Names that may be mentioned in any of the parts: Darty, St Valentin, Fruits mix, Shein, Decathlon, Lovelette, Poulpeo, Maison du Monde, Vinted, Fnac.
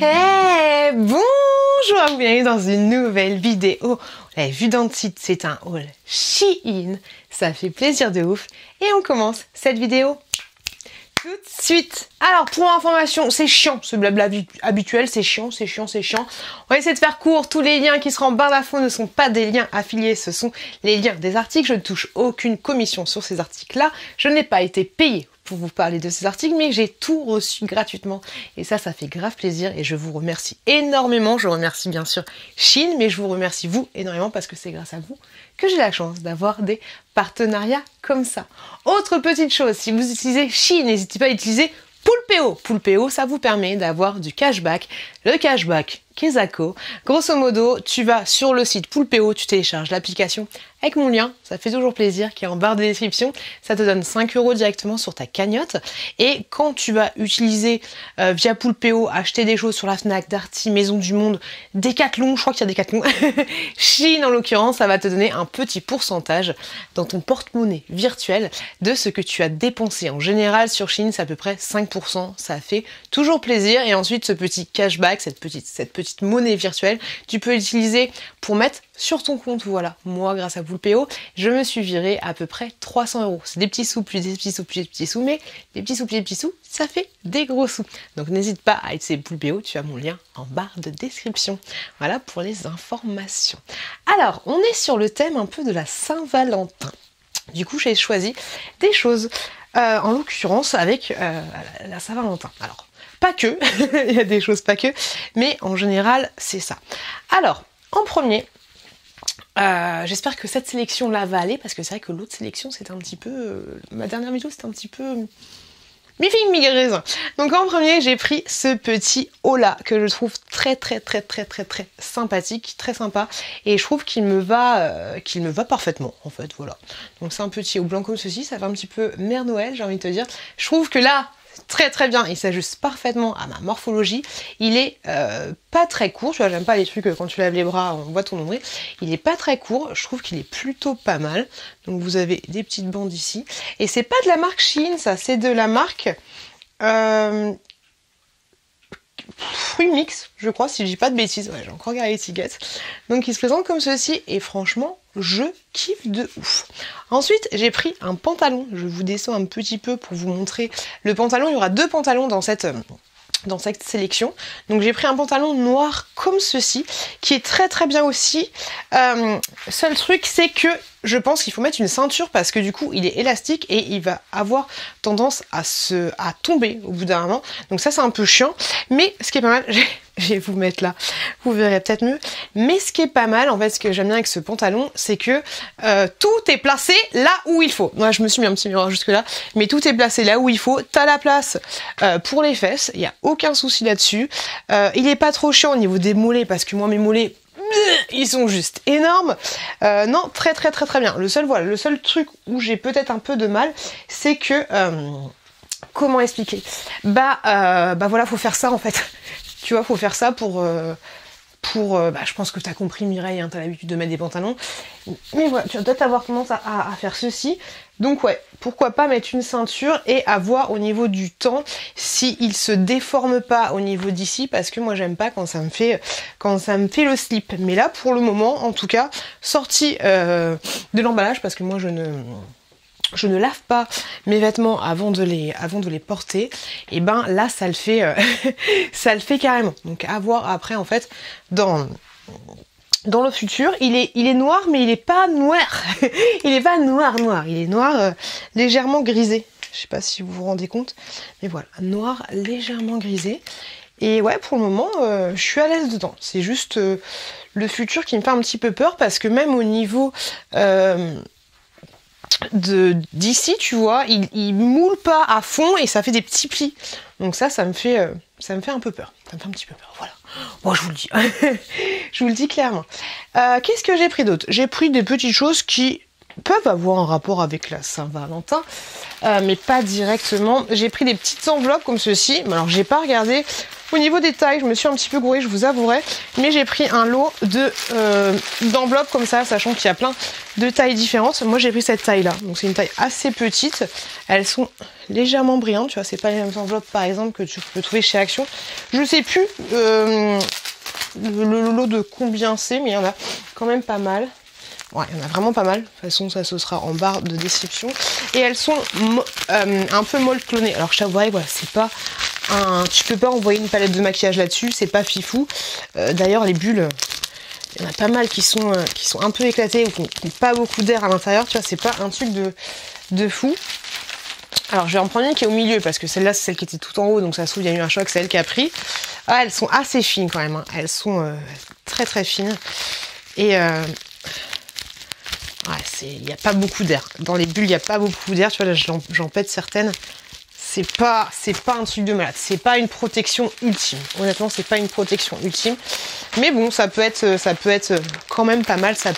Hey, bonjour, bienvenue dans une nouvelle vidéo. On l'avait vu dans le titre, c'est un haul Shein. Ça fait plaisir de ouf. Et on commence cette vidéo tout de suite. Alors, pour information, c'est chiant, ce blabla habituel, c'est chiant. On va essayer de faire court. Tous les liens qui seront en barre d'infos ne sont pas des liens affiliés, ce sont les liens des articles. Je ne touche aucune commission sur ces articles-là. Je n'ai pas été payée pour vous parler de ces articles, mais j'ai tout reçu gratuitement. Et ça fait grave plaisir et je vous remercie énormément. Je remercie bien sûr Shein, mais je vous remercie vous énormément parce que c'est grâce à vous que j'ai la chance d'avoir des partenariats comme ça. Autre petite chose, si vous utilisez Shein, n'hésitez pas à utiliser Poulpeo. Poulpeo, ça vous permet d'avoir du cashback. Le cashback Kesako. Grosso modo, tu vas sur le site Poulpeo, tu télécharges l'application avec mon lien, ça fait toujours plaisir, qui est en barre de description. Ça te donne 5 € directement sur ta cagnotte. Et quand tu vas utiliser via Poulpeo, acheter des choses sur la Fnac, Darty, Maison du Monde, Decathlon, je crois qu'il y a Decathlon, Shein en l'occurrence, ça va te donner un petit pourcentage dans ton porte-monnaie virtuel de ce que tu as dépensé. En général, sur Shein, c'est à peu près 5%. Ça fait toujours plaisir. Et ensuite, ce petit cashback, cette petite monnaie virtuelle, tu peux l'utiliser pour mettre sur ton compte. Voilà, moi grâce à Poulpeo, je me suis viré à peu près 300 €. C'est des petits sous, plus des petits sous, plus des petits sous, mais des petits sous, plus des petits sous, ça fait des gros sous. Donc n'hésite pas à utiliser Poulpeo, tu as mon lien en barre de description. Voilà pour les informations. Alors, on est sur le thème un peu de la Saint-Valentin. Du coup, j'ai choisi des choses, en l'occurrence avec la Saint-Valentin. Alors, pas que, il y a des choses pas que, mais en général, c'est ça. Alors, en premier, j'espère que cette sélection-là va aller, parce que c'est vrai que l'autre sélection, c'était un petit peu... ma dernière vidéo, c'était un petit peu... mi figue, mi raisin. Donc en premier, j'ai pris ce petit haut-là, que je trouve très sympathique, très sympa, et je trouve qu'il me va parfaitement, en fait, voilà. Donc c'est un petit haut blanc comme ceci, ça fait un petit peu Mère Noël, j'ai envie de te dire. Je trouve que là... très bien, il s'ajuste parfaitement à ma morphologie. Il est pas très court, tu vois, j'aime pas les trucs quand tu lèves les bras on voit ton nombril. Il est pas très court, je trouve qu'il est plutôt pas mal. Donc vous avez des petites bandes ici, et c'est pas de la marque Shein, ça, c'est de la marque Fruits mix, je crois, si je dis pas de bêtises. Ouais, j'ai encore regardé l'étiquette. Donc il se présente comme ceci, et franchement je kiffe de ouf. Ensuite, j'ai pris un pantalon. Je vous descends un petit peu pour vous montrer le pantalon. Il y aura 2 pantalons dans cette sélection. Donc j'ai pris un pantalon noir comme ceci, qui est très bien aussi. Seul truc, c'est que je pense qu'il faut mettre une ceinture, parce que du coup il est élastique et il va avoir tendance à tomber au bout d'un moment. Donc ça, c'est un peu chiant, mais ce qui est pas mal, je vais vous mettre là, vous verrez peut-être mieux, mais ce qui est pas mal, en fait, ce que j'aime bien avec ce pantalon, c'est que tout est placé là où il faut. Moi, je me suis mis un petit miroir jusque là, mais tout est placé là où il faut. T'as la place pour les fesses, il n'y a aucun souci là-dessus. Il n'est pas trop chiant au niveau des mollets, parce que moi, mes mollets, ils sont juste énormes. Non, très bien. Le seul truc où j'ai peut-être un peu de mal, c'est que comment expliquer, bah voilà, faut faire ça, en fait. Tu vois, faut faire ça pour je pense que t'as compris, Mireille, hein, t'as l'habitude de mettre des pantalons, mais voilà, tu dois avoir tendance à faire ceci. Donc ouais, pourquoi pas mettre une ceinture et avoir au niveau du temps, si il se déforme pas au niveau d'ici, parce que moi j'aime pas quand ça me fait le slip. Mais là, pour le moment, en tout cas, sorti de l'emballage, parce que moi je ne lave pas mes vêtements avant de les porter, et ben là ça le fait ça le fait carrément. Donc à voir après, en fait, dans le futur. Il est noir, mais il est pas noir il est noir légèrement grisé, je sais pas si vous vous rendez compte, mais voilà, noir légèrement grisé. Et ouais, pour le moment, je suis à l'aise dedans. C'est juste le futur qui me fait un petit peu peur, parce que même au niveau d'ici, tu vois, il moule pas à fond et ça fait des petits plis. Donc ça me fait un peu peur. Ça me fait un petit peu peur, voilà. Bon, je vous le dis. Je vous le dis clairement. Qu'est-ce que j'ai pris d'autre? J'ai pris des petites choses qui peuvent avoir un rapport avec la Saint-Valentin, mais pas directement. J'ai pris des petites enveloppes comme ceci. Alors, j'ai pas regardé Au niveau des tailles, je me suis un petit peu gourée, je vous avouerai, mais j'ai pris un lot d'enveloppes comme ça, sachant qu'il y a plein de tailles différentes. Moi, j'ai pris cette taille-là, donc c'est une taille assez petite. Elles sont légèrement brillantes, tu vois, c'est pas les mêmes enveloppes, par exemple, que tu peux trouver chez Action. Je sais plus le lot de combien c'est, mais il y en a quand même pas mal. Ouais, il y en a vraiment pas mal. De toute façon, ça, ce sera en barre de description. Et elles sont un peu molle clonées. Alors, je t'avouerai, voilà, c'est pas un... Tu peux pas envoyer une palette de maquillage là-dessus. C'est pas fifou. D'ailleurs, les bulles, il y en a pas mal qui sont un peu éclatées ou qui n'ont pas beaucoup d'air à l'intérieur. Tu vois, c'est pas un truc de fou. Alors, je vais en prendre une qui est au milieu parce que celle-là, c'est celle qui était tout en haut. Donc, ça se trouve, il y a eu un choc. C'est elle qui a pris. Ah, elles sont assez fines quand même, hein. Elles sont très, très fines. Et... ouais, il n'y a pas beaucoup d'air. Dans les bulles, il n'y a pas beaucoup d'air. Tu vois, là, j'en pète certaines. C'est pas un truc de malade. C'est pas une protection ultime. Honnêtement, c'est pas une protection ultime. Mais bon, ça peut être quand même pas mal. Ça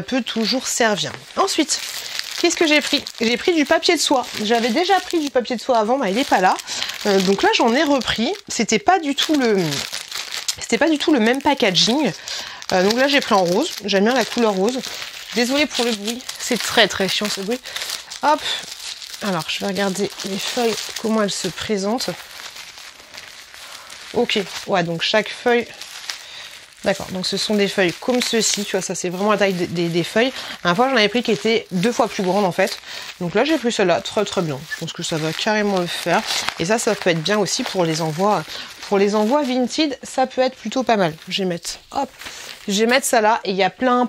peut toujours servir. Ensuite, qu'est-ce que j'ai pris? J'ai pris du papier de soie. J'avais déjà pris du papier de soie avant, mais il n'est pas là. Donc là, j'en ai repris. C'était pas du tout le même packaging. Donc là, j'ai pris en rose. J'aime bien la couleur rose. Désolée pour le bruit, c'est très très chiant ce bruit. Hop, alors je vais regarder les feuilles, comment elles se présentent. Ok, ouais, donc chaque feuille... D'accord, donc ce sont des feuilles comme ceci, tu vois, ça c'est vraiment la taille des feuilles. La dernière fois, j'en avais pris qui était 2 fois plus grande en fait. Donc là, j'ai pris celle-là, très très bien. Je pense que ça va carrément le faire. Et ça, ça peut être bien aussi pour les envois... Pour les envois Vinted, ça peut être plutôt pas mal. Je vais mettre, hop, je vais mettre ça là. Et il y a plein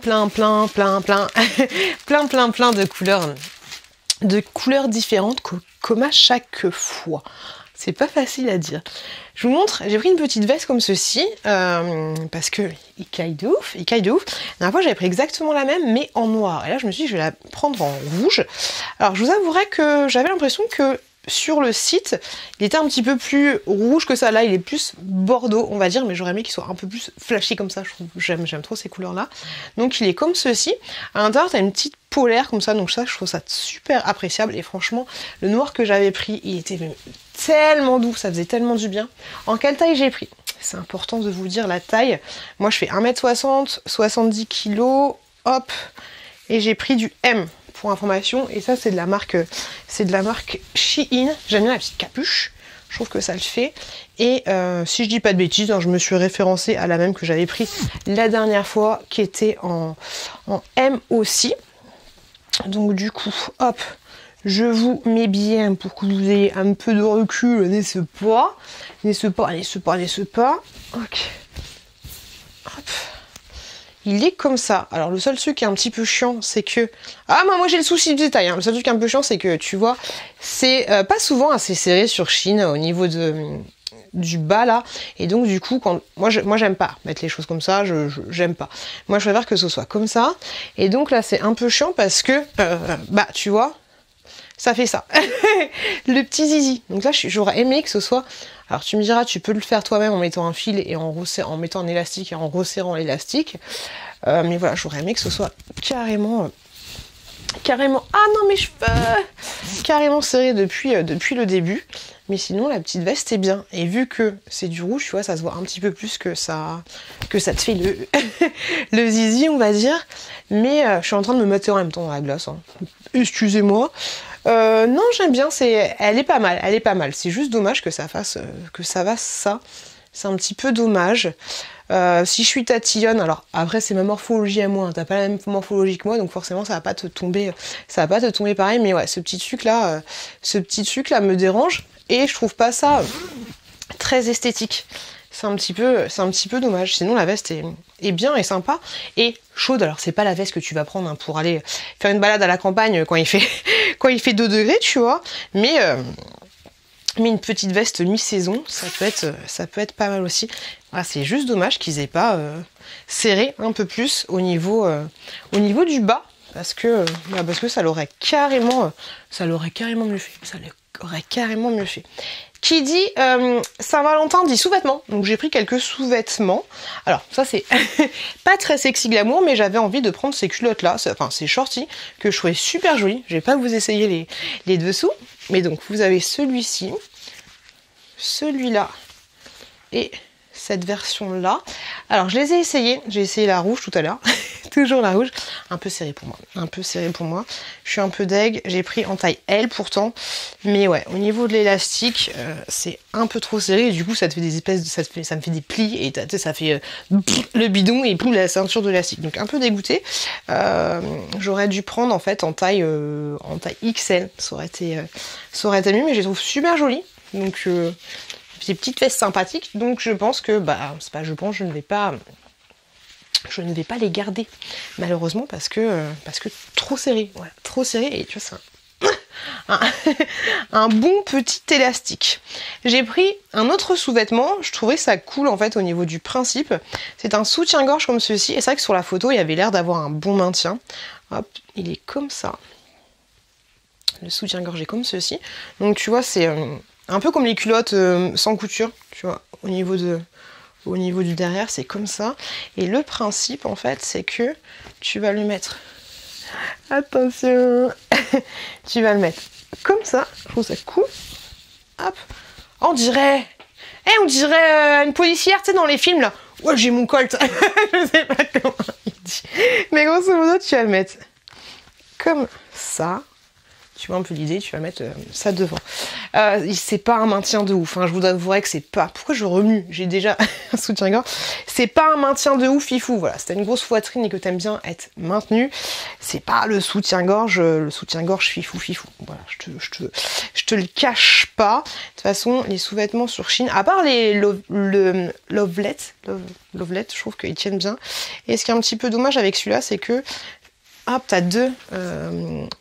de couleurs, différentes comme à chaque fois. C'est pas facile à dire. Je vous montre, j'ai pris une petite veste comme ceci, parce que il caille de ouf, il caille de ouf. La dernière fois, j'avais pris exactement la même, mais en noir. Et là, je me suis dit, je vais la prendre en rouge. Alors, je vous avouerai que j'avais l'impression que sur le site, il était un petit peu plus rouge que ça. Là, il est plus bordeaux, on va dire, mais j'aurais aimé qu'il soit un peu plus flashy comme ça. J'aime trop ces couleurs-là. Donc, il est comme ceci. À l'intérieur, tu as une petite polaire comme ça. Donc ça, je trouve ça super appréciable. Et franchement, le noir que j'avais pris, il était tellement doux. Ça faisait tellement du bien. En quelle taille j'ai pris? C'est important de vous dire la taille. Moi, je fais 1m60, 70 kg. Hop. Et j'ai pris du M. Pour information, et ça c'est de la marque Shein. J'aime bien la petite capuche, je trouve que ça le fait. Et si je dis pas de bêtises, hein, je me suis référencée à la même que j'avais pris la dernière fois, qui était en M aussi. Donc du coup, hop, je vous mets bien pour que vous ayez un peu de recul, n'est-ce pas. Ok. Hop. Il est comme ça. Alors le seul truc qui est un petit peu chiant, c'est que... Ah moi j'ai le souci du détail, hein. Le seul truc un peu chiant, c'est que tu vois, c'est pas souvent assez serré sur Shein au niveau du bas là. Et donc du coup, quand moi j'aime pas mettre les choses comme ça, j'aime pas. Moi je préfère que ce soit comme ça. Et donc là c'est un peu chiant parce que, bah tu vois, ça fait ça. Le petit zizi. Donc là j'aurais aimé que ce soit... Alors tu me diras, tu peux le faire toi-même en mettant un fil et en mettant un élastique et en resserrant l'élastique. Mais voilà, j'aurais aimé que ce soit carrément... Ah non, mes cheveux! Carrément serré depuis le début. Mais sinon, la petite veste est bien. Et vu que c'est du rouge, tu vois, ça se voit un petit peu plus que ça te fait le zizi, on va dire. Mais je suis en train de me mater en même temps dans la glace, hein. Excusez-moi. Non, j'aime bien, elle est pas mal. C'est juste dommage que ça fasse ça. C'est un petit peu dommage. Si je suis tatillonne, alors après c'est ma morphologie à moi, hein, t'as pas la même morphologie que moi, donc forcément ça va pas te tomber pareil, mais ouais, ce petit truc là me dérange et je trouve pas ça très esthétique. C'est un petit peu dommage. Sinon, la veste est bien et sympa. Et chaude. Alors, c'est pas la veste que tu vas prendre, hein, pour aller faire une balade à la campagne quand il fait 2 degrés, tu vois. Mais une petite veste mi-saison, ça peut être pas mal aussi. Voilà, c'est juste dommage qu'ils aient pas serré un peu plus au niveau du bas. Parce que ça l'aurait carrément mieux fait. Qui dit Saint-Valentin dit sous-vêtements. Donc j'ai pris quelques sous-vêtements. Alors ça c'est pas très sexy glamour, mais j'avais envie de prendre ces culottes là, enfin ces shorties que je trouvais super jolies. Je vais pas vous essayer les dessous, mais donc vous avez celui-ci, celui-là et cette version-là. Alors, je les ai essayées. J'ai essayé la rouge tout à l'heure. Toujours la rouge. Un peu serrée pour moi. Un peu serrée pour moi. Je suis un peu deg. J'ai pris en taille L pourtant. Mais ouais, au niveau de l'élastique, c'est un peu trop serré. Et du coup, ça te fait des espèces de... ça me fait des plis. Et tu sais, ça fait le bidon et puis la ceinture de l'élastique. Donc, un peu dégoûtée. J'aurais dû prendre en fait en taille XL. Ça aurait été mieux. Mais je les trouve super jolies. Donc... ces petites fesses sympathiques, donc je pense que bah c'est pas, je pense je ne vais pas les garder malheureusement parce que trop serré, voilà, trop serré, et tu vois c'est un bon petit élastique. J'ai pris un autre sous-vêtement, je trouvais ça cool en fait au niveau du principe. C'est un soutien-gorge comme ceci, et c'est vrai que sur la photo il y avait l'air d'avoir un bon maintien. Hop, il est comme ça. Le soutien-gorge est comme ceci. Donc tu vois c'est un peu comme les culottes sans couture, tu vois, au niveau du derrière, c'est comme ça. Et le principe, en fait, c'est que tu vas le mettre... Attention tu vas le mettre comme ça. Je trouve ça cool. Hop. On dirait... Eh, on dirait une policière, tu sais, dans les films, là. Ouais, j'ai mon colt. Je sais pas comment il dit. Mais grosso modo, tu vas le mettre comme ça. Tu vois un peu l'idée, tu vas mettre ça devant. C'est pas un maintien de ouf, hein, je vous avouerai que c'est pas... Pourquoi je remue? J'ai déjà un soutien-gorge. C'est pas un maintien de ouf, fifou. Voilà, si t'as une grosse poitrine et que t'aimes bien être maintenu, c'est pas le soutien-gorge fifou. Voilà, je te le cache pas. De toute façon, les sous-vêtements sur Shein, à part les Lovelette, je trouve qu'ils tiennent bien. Et ce qui est un petit peu dommage avec celui-là, c'est que... Hop, t'as deux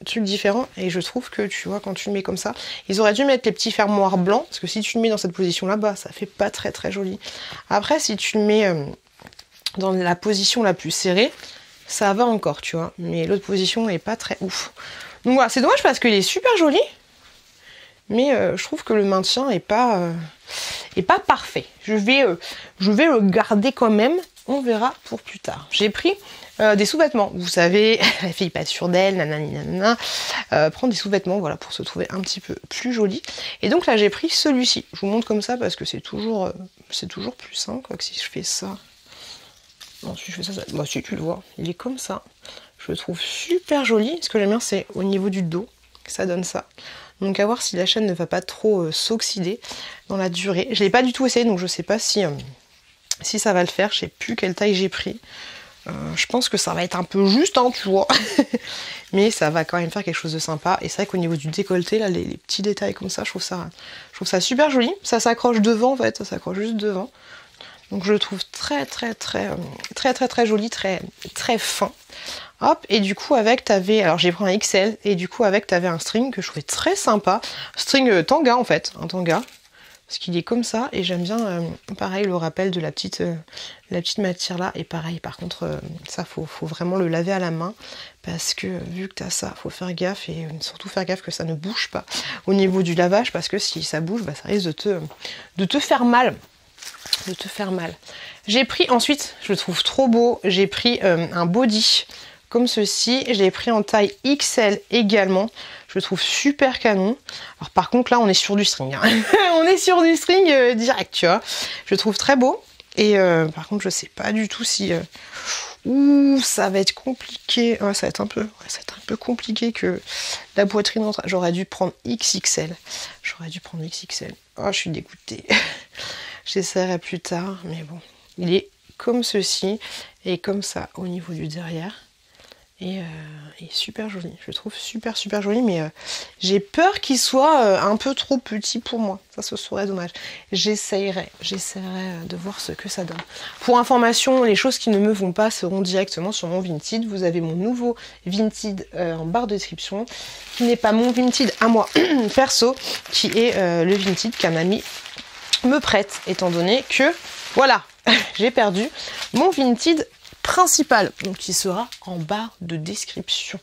trucs différents, et je trouve que tu vois quand tu le mets comme ça, ils auraient dû mettre les petits fermoirs blancs, parce que si tu le mets dans cette position là-bas, ça fait pas très joli. Après si tu le mets dans la position la plus serrée, ça va encore, tu vois, mais l'autre position est pas très ouf. Donc voilà, c'est dommage parce qu'il est super joli, mais je trouve que le maintien est pas parfait. Je vais le garder quand même, on verra pour plus tard. J'ai pris des sous-vêtements, vous savez, la fille pas sûre d'elle, nanani nanana, prendre des sous-vêtements, voilà, pour se trouver un petit peu plus jolie. Et donc là j'ai pris celui-ci, je vous montre comme ça parce que c'est toujours plus simple, quoi, que si je fais ça, non si je fais ça, ça... Bah, si tu le vois, il est comme ça, je le trouve super joli. Ce que j'aime bien c'est au niveau du dos, ça donne ça. Donc à voir si la chaîne ne va pas trop s'oxyder dans la durée. Je l'ai pas du tout essayé, donc je sais pas si ça va le faire, je sais plus quelle taille j'ai pris. Je pense que ça va être un peu juste, hein, tu vois. Mais ça va quand même faire quelque chose de sympa. Et c'est vrai qu'au niveau du décolleté, là, les petits détails comme ça, je trouve ça super joli. Ça s'accroche devant, en fait. Ça s'accroche juste devant. Donc je le trouve très joli, très fin. Hop, et du coup avec t'avais, alors j'ai pris un XL, et du coup avec t'avais un string que je trouvais très sympa. String tanga, en fait, un tanga. Parce qu'il est comme ça, et j'aime bien, pareil, le rappel de la petite matière là. Et pareil, par contre, ça, faut vraiment le laver à la main, parce que vu que t'as ça, faut faire gaffe, et surtout faire gaffe que ça ne bouge pas au niveau du lavage, parce que si ça bouge, bah, ça risque de te faire mal. J'ai pris ensuite, je le trouve trop beau, j'ai pris un body comme ceci, je l'ai pris en taille XL également. Je le trouve super canon. Alors par contre là on est sur du string, hein. On est sur du string direct, tu vois. Je le trouve très beau, et par contre je sais pas du tout si... Ouh, ça va être compliqué. Ouais, ça va être un peu compliqué que la poitrine entre. J'aurais dû prendre XXL. Oh, je suis dégoûtée. J'essaierai plus tard, mais bon. Il est comme ceci et comme ça au niveau du derrière. Et super joli, je le trouve super joli, mais j'ai peur qu'il soit un peu trop petit pour moi, ça ce serait dommage. J'essayerai de voir ce que ça donne. Pour information, les choses qui ne me vont pas seront directement sur mon Vinted. Vous avez mon nouveau Vinted en barre de description, qui n'est pas mon Vinted à moi perso, qui est le Vinted qu'un ami me prête, étant donné que, voilà, j'ai perdu mon Vinted principal, donc qui sera en barre de description.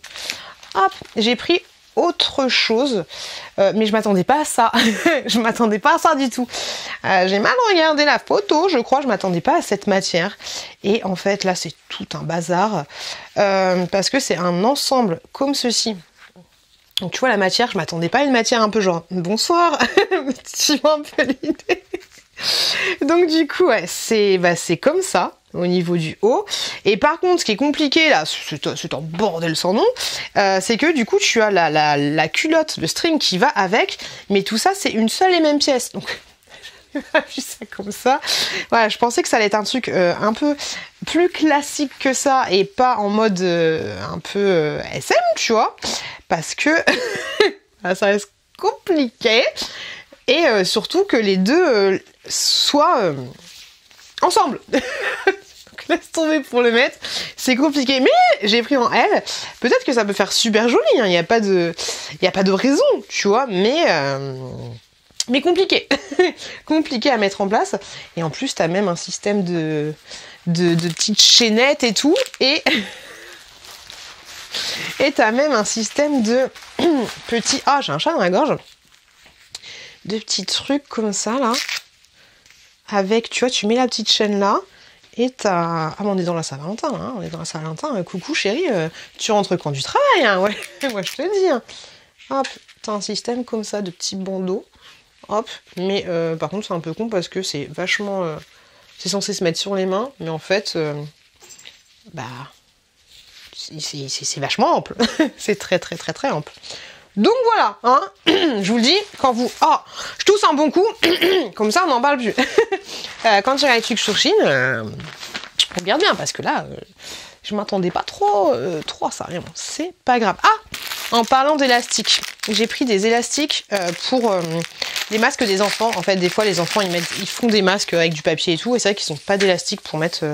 Hop, j'ai pris autre chose, mais je m'attendais pas à ça. Je m'attendais pas à ça du tout. J'ai mal regardé la photo, je crois, je m'attendais pas à cette matière. Et en fait, là, c'est tout un bazar, parce que c'est un ensemble comme ceci. Donc tu vois la matière, je m'attendais pas à une matière un peu genre, bonsoir, tu vois un peu l'idée. Donc du coup, ouais, c'est comme ça au niveau du haut. Et par contre, ce qui est compliqué là, c'est un bordel sans nom, c'est que du coup, tu as la culotte, le string qui va avec, mais tout ça, c'est une seule et même pièce. Donc, vu ça comme ça. Voilà, je pensais que ça allait être un truc un peu plus classique que ça et pas en mode un peu SM, tu vois, parce que ça reste compliqué. Et surtout que les deux soient ensemble. Donc laisse tomber pour le mettre, c'est compliqué. Mais j'ai pris en L, peut-être que ça peut faire super joli, hein. Il n'y a pas de raison, tu vois, mais compliqué. Compliqué à mettre en place. Et en plus, tu as même un système de petites chaînettes et tout. Et tu as même un système de petits... Ah, j'ai un chat dans la gorge. De petits trucs comme ça, là. Avec, tu vois, tu mets la petite chaîne là. Et t'as... Ah, mais on est dans la Saint-Valentin, hein. On est dans la Saint-Valentin. Coucou, chérie, tu rentres quand du travail, hein. Ouais, moi, je te le dis. Hein. Hop, t'as un système comme ça de petits bandeaux. Hop, mais par contre, c'est un peu con parce que c'est vachement... c'est censé se mettre sur les mains, mais en fait, c'est vachement ample. C'est très, très, très, très ample. Donc voilà, hein. Je vous le dis, quand vous... Oh, je tousse un bon coup, comme ça, on n'en parle plus. Quand j'ai les trucs sur Shein, on regarde bien, parce que là, je m'attendais pas trop à ça, vraiment. C'est pas grave. Ah, en parlant d'élastiques, j'ai pris des élastiques pour... des masques des enfants. En fait, des fois, les enfants, ils font des masques avec du papier et tout. Et c'est vrai qu'ils n'ont pas d'élastique pour mettre...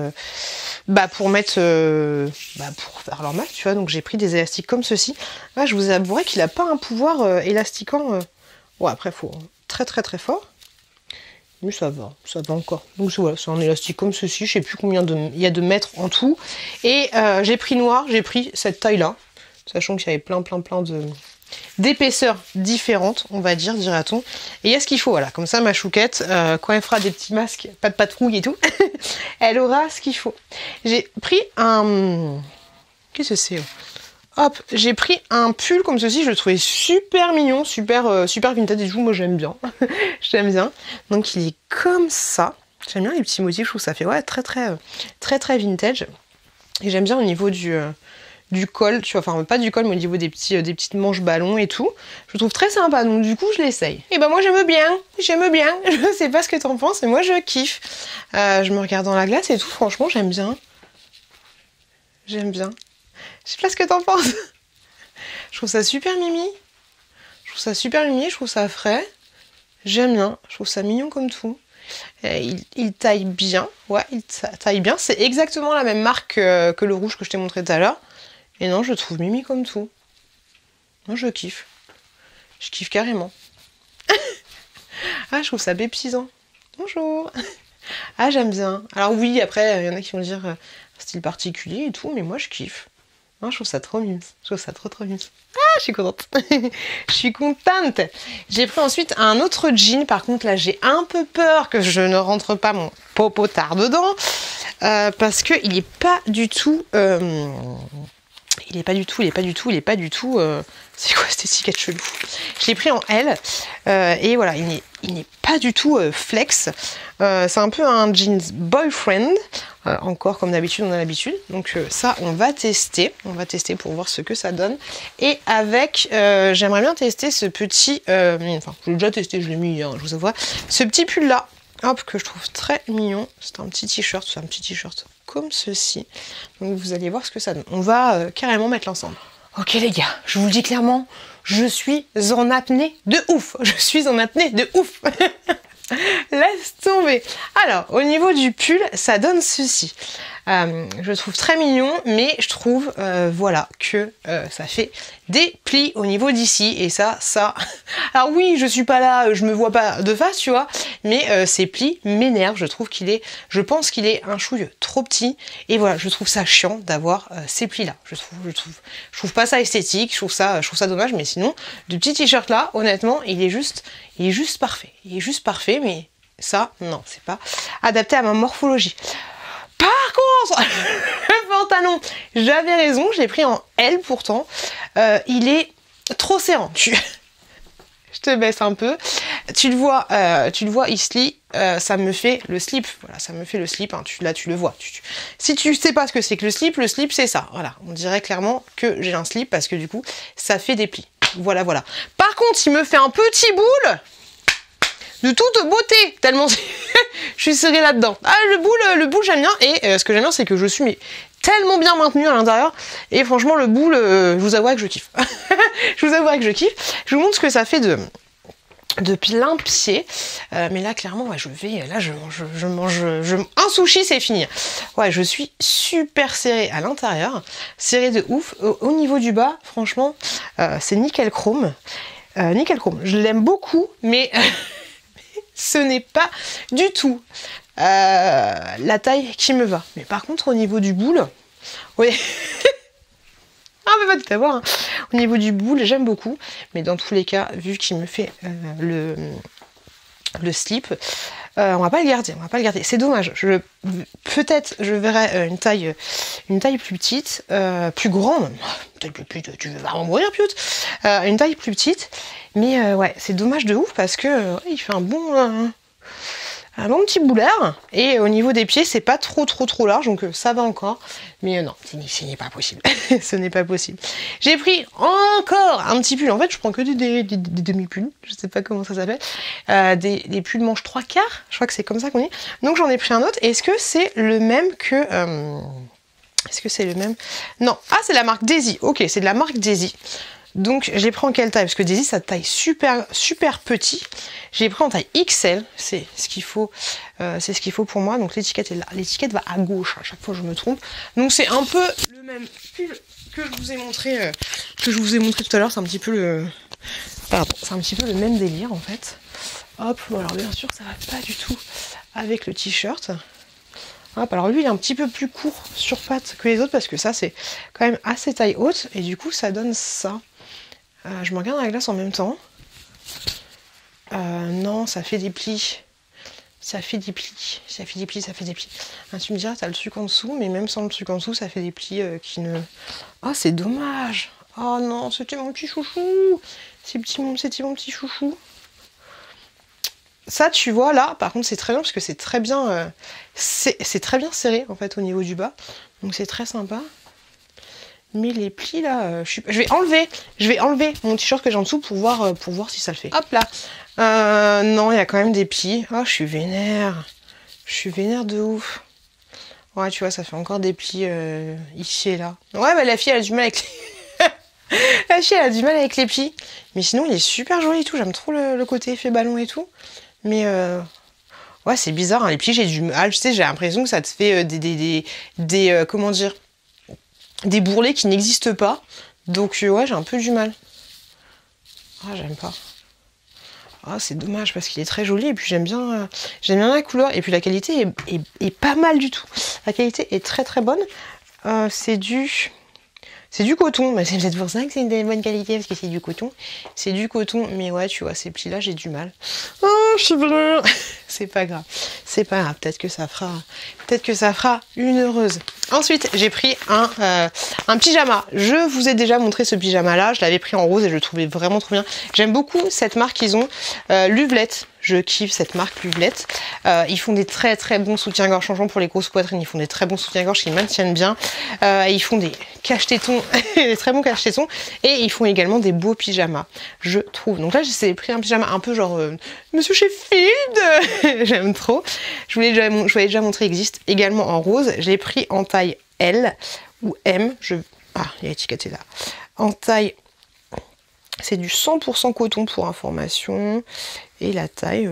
pour faire leur masque, tu vois. Donc, j'ai pris des élastiques comme ceci. Là, je vous avouerai qu'il n'a pas un pouvoir élastiquant. Ouais, après, il faut très, très, très fort. Mais ça va encore. Donc, voilà, c'est un élastique comme ceci. Je ne sais plus combien il y a de mètres en tout. Et j'ai pris noir. J'ai pris cette taille-là. Sachant qu'il y avait plein de... d'épaisseurs différentes, on va dire, dira-t-on. Et il y a ce qu'il faut, voilà. Comme ça, ma chouquette, quand elle fera des petits masques, pas de patrouille et tout, elle aura ce qu'il faut. J'ai pris un... Qu'est-ce que c'est ? Hop, j'ai pris un pull comme ceci, je le trouvais super mignon, super vintage. Et du coup, moi, j'aime bien. J'aime bien. Donc, il est comme ça. J'aime bien les petits motifs, je trouve que ça fait ouais, très vintage. Et j'aime bien au niveau du col, tu vois, enfin pas du col mais au niveau des petites manches ballons et tout, je le trouve très sympa, donc du coup je l'essaye. Et ben moi j'aime bien, je sais pas ce que t'en penses, mais moi je kiffe. Je me regarde dans la glace et tout, franchement j'aime bien, je sais pas ce que t'en penses. Je trouve ça super mimi, je trouve ça frais, j'aime bien, je trouve ça mignon comme tout. Il taille bien, ouais, il taille bien, c'est exactement la même marque que le rouge que je t'ai montré tout à l'heure. Et non, je trouve mimi comme tout. Non, je kiffe. Je kiffe carrément. Ah, je trouve ça bébisant. Bonjour. Ah, j'aime bien. Alors oui, après, il y en a qui vont dire style particulier et tout, mais moi, je kiffe. Non, je trouve ça trop mimes. Je trouve ça trop mimes. Ah, je suis contente. Je suis contente. J'ai pris ensuite un autre jean. Par contre, là, j'ai un peu peur que je ne rentre pas mon popotard dedans. Parce qu'il n'est pas du tout... Il n'est pas du tout. C'est quoi cette étiquette chelou? Je l'ai pris en L. Et voilà, il n'est pas du tout flex. C'est un peu un jeans boyfriend. Encore comme d'habitude, on a l'habitude. Donc ça, on va tester. On va tester pour voir ce que ça donne. Et avec, j'aimerais bien tester ce petit... Enfin, je l'ai déjà testé, je l'ai mis hier, hein, je vous avoue. Ce petit pull-là, hop, que je trouve très mignon. C'est un petit t-shirt, comme ceci. Donc vous allez voir ce que ça donne. On va carrément mettre l'ensemble. Ok les gars, je vous le dis clairement, je suis en apnée de ouf. Laisse tomber. Alors, au niveau du pull, ça donne ceci. Je le trouve très mignon, mais je trouve, voilà, que ça fait des plis au niveau d'ici. Et ça... Alors oui, je suis pas là, je me vois pas de face, tu vois, mais ces plis m'énervent. Je trouve qu'il est... Je pense qu'il est un chouille trop petit. Et voilà, je trouve ça chiant d'avoir ces plis-là. Je trouve pas ça esthétique, je trouve ça dommage, mais sinon, du petit t-shirt là, honnêtement, il est juste parfait. Il est juste parfait, mais ça, non, c'est pas adapté à ma morphologie. Par contre, le pantalon, j'avais raison, j'ai pris en L pourtant. Il est trop serrant. Je te baisse un peu. tu le vois ici, ça me fait le slip. Voilà, ça me fait le slip, hein, là tu le vois. Si tu sais pas ce que c'est que le slip c'est ça. Voilà, on dirait clairement que j'ai un slip parce que du coup, ça fait des plis. Voilà, voilà. Par contre, il me fait un petit boule de toute beauté, tellement je suis serrée là-dedans. Ah, le boule j'aime bien. Et ce que j'aime bien, c'est que je suis mais, tellement bien maintenue à l'intérieur. Et franchement, le boule, je vous avoue que je kiffe. Je vous avoue que je kiffe. Je vous montre ce que ça fait de... Depuis plein pied, mais là clairement ouais, je mange un sushi c'est fini. Ouais, je suis super serrée à l'intérieur, serrée de ouf. Au niveau du bas, franchement, c'est nickel chrome, nickel chrome. Je l'aime beaucoup, mais ce n'est pas du tout la taille qui me va. Mais par contre au niveau du boule, oui. Ah, mais pas tout avoir. Hein. Au niveau du boule, j'aime beaucoup. Mais dans tous les cas, vu qu'il me fait le slip, on va pas le garder. On va pas le garder. C'est dommage. Peut-être je verrai une taille plus petite, plus grande. Peut-être plus petite, tu vas en mourir, pute. Une taille plus petite. Mais ouais, c'est dommage de ouf parce que il fait un bon petit boulard, et au niveau des pieds c'est pas trop large, donc ça va encore, mais non, ce n'est pas possible. Ce n'est pas possible. J'ai pris encore un petit pull, en fait je prends que des demi-pulls, je sais pas comment ça s'appelle, des pulls manches 3/4, je crois que c'est comme ça qu'on dit, donc j'en ai pris un autre. Est-ce que c'est le même que est-ce que c'est le même? Non, ah c'est la marque Daisy, ok, c'est de la marque Daisy. Donc j'ai pris en quelle taille? Parce que Daisy ça taille super petit. J'ai pris en taille XL, c'est ce qu'il faut, pour moi. Donc l'étiquette est là. L'étiquette va à gauche, à chaque fois je me trompe. Donc c'est un peu le même pull que je vous ai montré, tout à l'heure. C'est un petit peu le. Pardon, c'est un petit peu le même délire en fait. Hop, alors bien sûr ça va pas du tout avec le t-shirt. Hop, alors lui il est un petit peu plus court sur pattes que les autres parce que ça c'est quand même assez taille haute et du coup ça donne ça. Je me regarde dans la glace en même temps. Non, ça fait des plis. Ça fait des plis. Ah, tu me diras, t'as le truc en dessous, mais même sans le truc en dessous, ça fait des plis qui ne... Ah, c'est dommage. Oh non, c'était mon petit chouchou. C'était mon petit chouchou. Ça, tu vois, là, par contre, c'est très bien, parce que c'est très bien... c'est très bien serré, en fait, au niveau du bas. Donc, c'est très sympa. Mais les plis là, je vais enlever mon t-shirt que j'ai en dessous pour voir si ça le fait. Hop là, non, il y a quand même des plis. Ah, oh, je suis vénère de ouf. Ouais, tu vois, ça fait encore des plis ici et là. Ouais, bah la fille elle a du mal avec les... la fille elle a du mal avec les plis. Mais sinon, il est super joli et tout. J'aime trop le côté effet ballon et tout. Mais ouais, c'est bizarre. Hein. Les plis, j'ai du mal. Je sais, j'ai l'impression que ça te fait comment dire. Des bourrelets qui n'existent pas. Donc, ouais, j'ai un peu du mal. Ah, j'aime pas. Ah, c'est dommage parce qu'il est très joli. Et puis, j'aime bien la couleur. Et puis, la qualité est pas mal du tout. La qualité est très bonne. C'est du coton. Bah, c'est peut-être pour ça que c'est une bonne qualité parce que c'est du coton. C'est du coton. Mais ouais, tu vois, ces petits-là, j'ai du mal. Oh, je suis bleue. C'est pas grave. C'est pas grave. Peut-être que ça fera une heureuse. Ensuite, j'ai pris un pyjama. Je vous ai déjà montré ce pyjama-là. Je l'avais pris en rose et je le trouvais vraiment trop bien. J'aime beaucoup cette marque qu'ils ont, Lovelette. Je kiffe cette marque Lovelette. Ils font des très bons soutiens-gorge, changeant pour les grosses poitrines. Ils font des très bons soutiens-gorge qui maintiennent bien. Ils font des cache-tétons, des très bons cache-tétons. Et ils font également des beaux pyjamas, je trouve. Donc là, j'ai pris un pyjama un peu genre Monsieur Sheffield. J'aime trop. Je vous l'ai déjà montré, il existe également en rose. Je l'ai pris en taille L ou M. Ah, il y a l'étiquette là. En taille... C'est du 100% coton pour information. Et la taille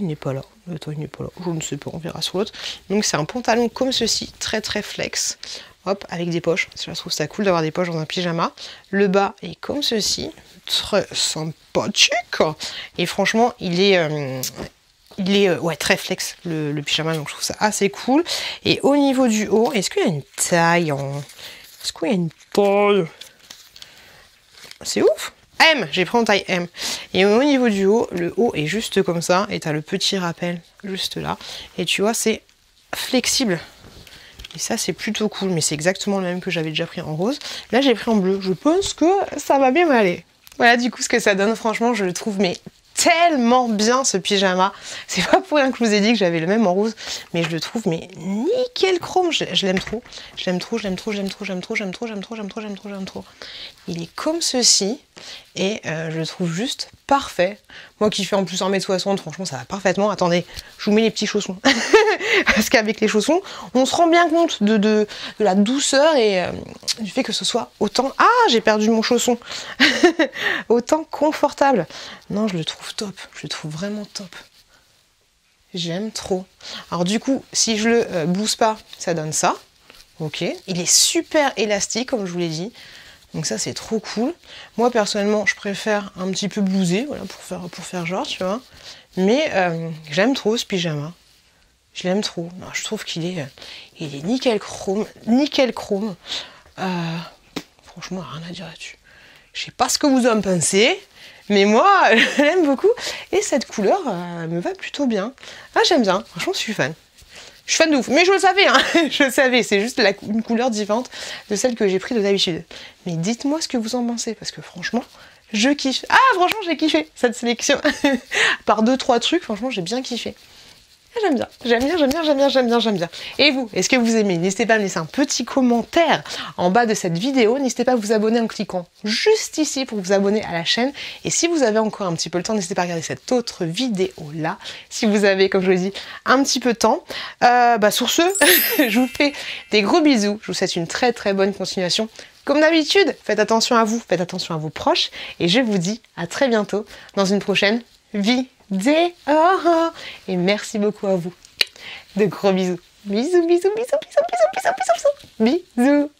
n'est pas là. La taille n'est pas là. Je ne sais pas, on verra sur l'autre. Donc c'est un pantalon comme ceci, très flex. Hop, avec des poches. Je trouve ça cool d'avoir des poches dans un pyjama. Le bas est comme ceci. Très sympathique. Et franchement, il est très flex le pyjama. Donc je trouve ça assez cool. Et au niveau du haut, est-ce qu'il y a une taille en... Est-ce qu'il y a une taille? C'est ouf! M, j'ai pris en taille M. Et au niveau du haut, le haut est juste comme ça. Et t'as le petit rappel juste là. Et tu vois, c'est flexible. Et ça, c'est plutôt cool. Mais c'est exactement le même que j'avais déjà pris en rose. Là, j'ai pris en bleu. Je pense que ça va bien aller. Voilà, du coup, ce que ça donne, franchement, je le trouve mais tellement bien ce pyjama. C'est pas pour rien que je vous ai dit que j'avais le même en rose, mais je le trouve mais nickel chrome. Je l'aime trop, je l'aime trop, je l'aime trop, je l'aime trop, j'aime trop, j'aime trop, j'aime trop, j'aime trop, j'aime trop, j'aime trop. Il est comme ceci et je le trouve juste parfait. Moi qui fais en plus 1m60, franchement ça va parfaitement. Attendez, je vous mets les petits chaussons. Parce qu'avec les chaussons, on se rend bien compte de la douceur et du fait que ce soit autant... Ah, j'ai perdu mon chausson. Autant confortable. Non, je le trouve top. Je le trouve vraiment top. J'aime trop. Alors du coup, si je le blouse pas, ça donne ça. Ok. Il est super élastique, comme je vous l'ai dit. Donc ça, c'est trop cool. Moi, personnellement, je préfère un petit peu blouser, voilà, pour faire genre, tu vois. Mais j'aime trop ce pyjama. Je l'aime trop. Non, je trouve qu'il est, nickel chrome. Nickel chrome. Franchement, rien à dire là-dessus. Je sais pas ce que vous en pensez, mais moi, je l'aime beaucoup. Et cette couleur me va plutôt bien. Ah, j'aime bien. Franchement, je suis fan. Je suis fan de ouf. Mais je le savais, hein. Je le savais. C'est juste une couleur différente de celle que j'ai prise de d'habitude. Mais dites-moi ce que vous en pensez, parce que franchement... je kiffe. Ah, franchement, j'ai kiffé cette sélection. Par 2-3 trucs, franchement, j'ai bien kiffé. J'aime bien, j'aime bien, j'aime bien, j'aime bien, j'aime bien, j'aime bien. Et vous, est-ce que vous aimez? N'hésitez pas à me laisser un petit commentaire en bas de cette vidéo. N'hésitez pas à vous abonner en cliquant juste ici pour vous abonner à la chaîne. Et si vous avez encore un petit peu le temps, n'hésitez pas à regarder cette autre vidéo-là. Si vous avez, comme je vous l'ai dit, un petit peu de temps. Sur ce, je vous fais des gros bisous. Je vous souhaite une très très bonne continuation. Comme d'habitude, faites attention à vous, faites attention à vos proches. Et je vous dis à très bientôt dans une prochaine vidéo. Et merci beaucoup à vous. De gros bisous. Bisous, bisous, bisous, bisous, bisous, bisous, bisous, bisous. Bisous.